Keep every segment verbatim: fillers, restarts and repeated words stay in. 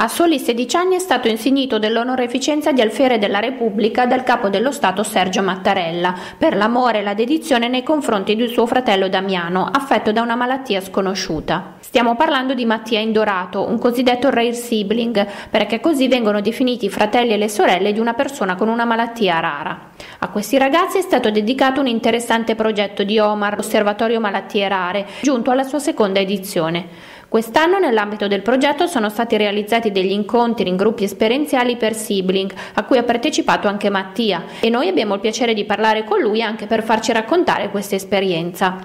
A soli sedici anni è stato insignito dell'onoreficenza di Alfiere della Repubblica dal capo dello Stato Sergio Mattarella per l'amore e la dedizione nei confronti di suo fratello Damiano, affetto da una malattia sconosciuta. Stiamo parlando di Mattia Indorato, un cosiddetto rare sibling, perché così vengono definiti i fratelli e le sorelle di una persona con una malattia rara. A questi ragazzi è stato dedicato un interessante progetto di Omar, Osservatorio Malattie Rare, giunto alla sua seconda edizione. Quest'anno nell'ambito del progetto sono stati realizzati degli incontri in gruppi esperienziali per sibling, a cui ha partecipato anche Mattia, e noi abbiamo il piacere di parlare con lui anche per farci raccontare questa esperienza.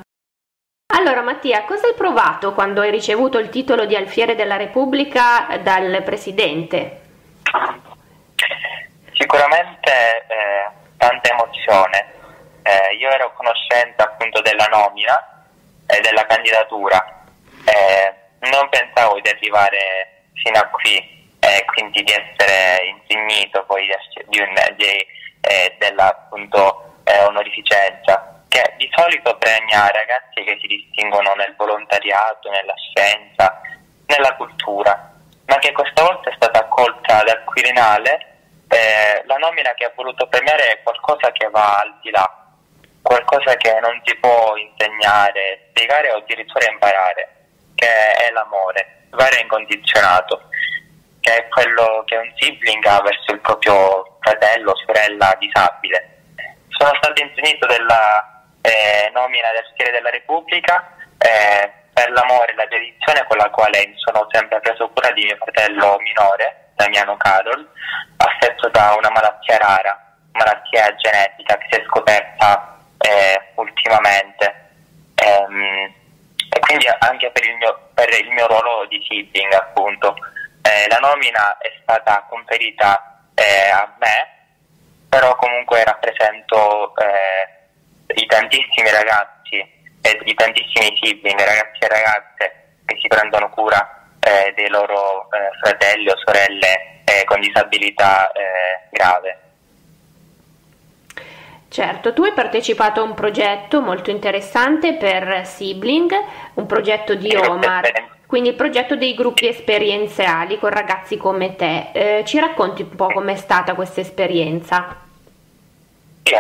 Allora Mattia, cosa hai provato quando hai ricevuto il titolo di Alfiere della Repubblica dal Presidente? Sicuramente eh, tanta emozione. Eh, io ero a conoscenza appunto della nomina e della candidatura. Eh, Non pensavo di arrivare fino a qui e eh, quindi di essere insignito poi di un, di, eh, della appunto eh, onorificenza, che di solito premia ragazzi che si distinguono nel volontariato, nella scienza, nella cultura, ma che questa volta è stata accolta dal Quirinale. Eh, la nomina che ha voluto premiare è qualcosa che va al di là, qualcosa che non si può insegnare, spiegare o addirittura imparare, che è l'amore, vero e incondizionato, che è quello che un sibling ha verso il proprio fratello o sorella disabile. Sono stato insignito della eh, nomina del Alfiere della Repubblica eh, per l'amore e la dedizione con la quale mi sono sempre preso cura di mio fratello minore, Damiano Cadol, affetto da una malattia rara, malattia genetica che si è scoperta eh, ultimamente. Ehm, E quindi anche per il mio, per il mio ruolo di sibling appunto. Eh, la nomina è stata conferita eh, a me, però comunque rappresento eh, i tantissimi ragazzi, eh, i tantissimi sibling, ragazzi e ragazze che si prendono cura eh, dei loro eh, fratelli o sorelle eh, con disabilità eh, grave. Certo, tu hai partecipato a un progetto molto interessante per sibling, un progetto di Omar, quindi il progetto dei gruppi esperienziali con ragazzi come te. Eh, ci racconti un po' com'è stata questa esperienza? Sì,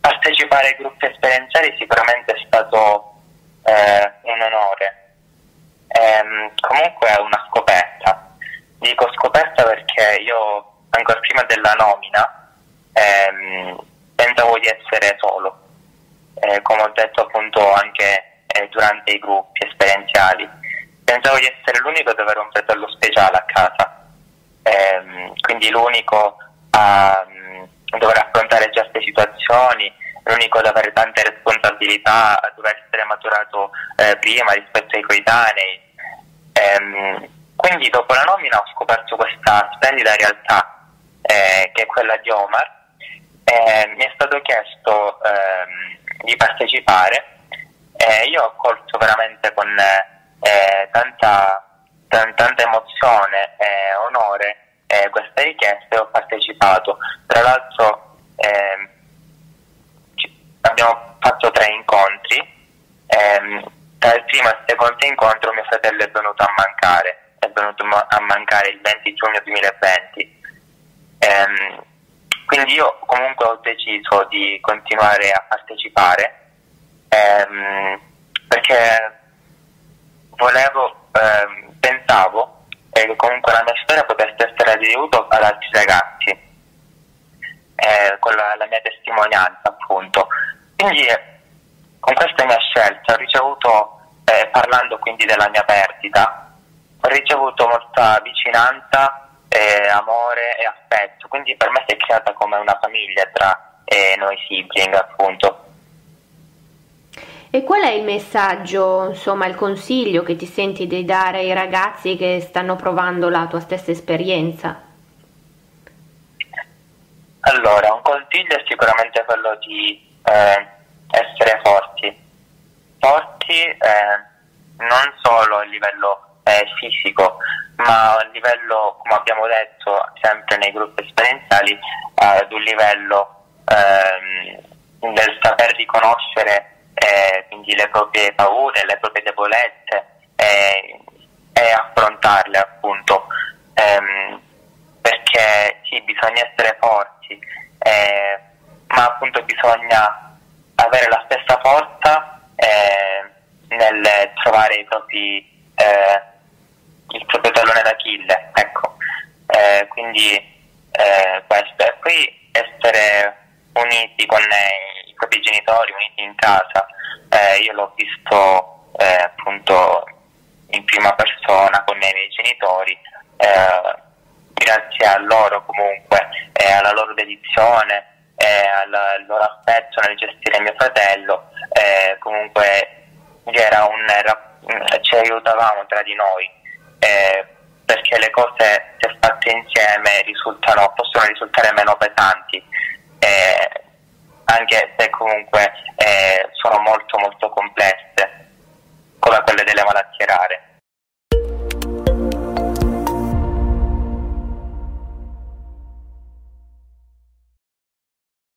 partecipare ai gruppi esperienziali sicuramente è stato eh, un onore, ehm, comunque è una scoperta. Dico scoperta perché io, ancora prima della nomina, Eh, pensavo di essere solo, eh, come ho detto appunto anche eh, durante i gruppi esperienziali, pensavo di essere l'unico ad avere un fratello speciale a casa, eh, quindi l'unico a mh, dover affrontare certe situazioni, l'unico ad avere tante responsabilità, a dover essere maturato eh, prima rispetto ai coetanei. Eh, quindi dopo la nomina ho scoperto questa splendida realtà eh, che è quella di Omar. Eh, mi è stato chiesto ehm, di partecipare e eh, io ho accolto veramente con eh, tanta, tan, tanta emozione e onore eh, questa richiesta e ho partecipato. Tra l'altro ehm, abbiamo fatto tre incontri, ehm, tra il primo e il secondo incontro mio fratello è venuto a mancare, è venuto a mancare il venti giugno duemilaventi. Ehm, Quindi io comunque ho deciso di continuare a partecipare ehm, perché volevo, ehm, pensavo eh, che comunque la mia storia potesse essere di aiuto ad altri ragazzi, eh, con la, la mia testimonianza appunto. Quindi eh, con questa mia scelta ho ricevuto, eh, parlando quindi della mia perdita, ho ricevuto molta vicinanza, Eh, amore e affetto, quindi per me si è creata come una famiglia tra eh, noi sibling appunto. E qual è il messaggio, insomma il consiglio che ti senti di dare ai ragazzi che stanno provando la tua stessa esperienza? Allora, un consiglio è sicuramente quello di eh, essere forti, forti eh, non solo a livello eh, fisico, ma a livello, come abbiamo detto sempre nei gruppi esperienziali, ad un livello ehm, del saper riconoscere eh, quindi le proprie paure, le proprie debolezze eh, e affrontare affrontarle, appunto, ehm, perché sì, bisogna essere forti, eh, ma appunto bisogna avere la stessa forza eh, nel trovare i propri, eh, il proprio tallone d'Achille, ecco. Eh, quindi eh, questo, e poi essere uniti con eh, i propri genitori, uniti in casa. Eh, io l'ho visto eh, appunto in prima persona con i miei genitori, eh, grazie a loro comunque, eh, alla loro dedizione, eh, al loro affetto nel gestire mio fratello, eh, comunque c'era un, era, ci aiutavamo tra di noi, eh, perché le cose se fatte insieme risultano, possono risultare meno pesanti, eh, anche se comunque eh, sono molto molto